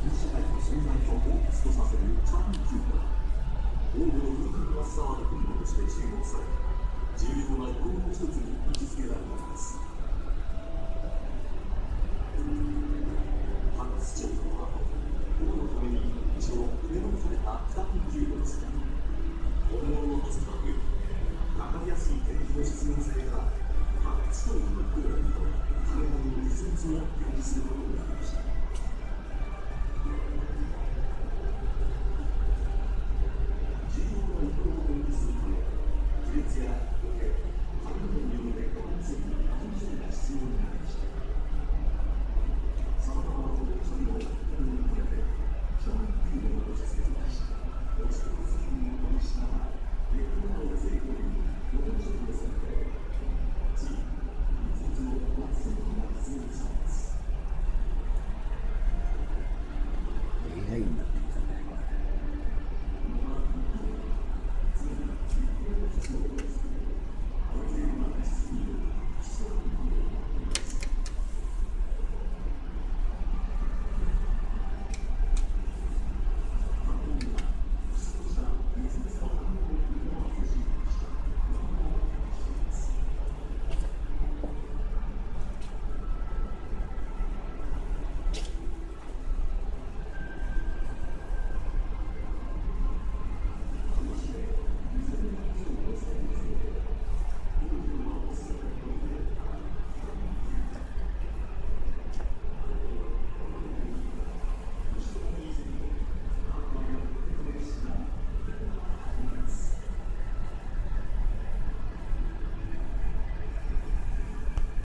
はい。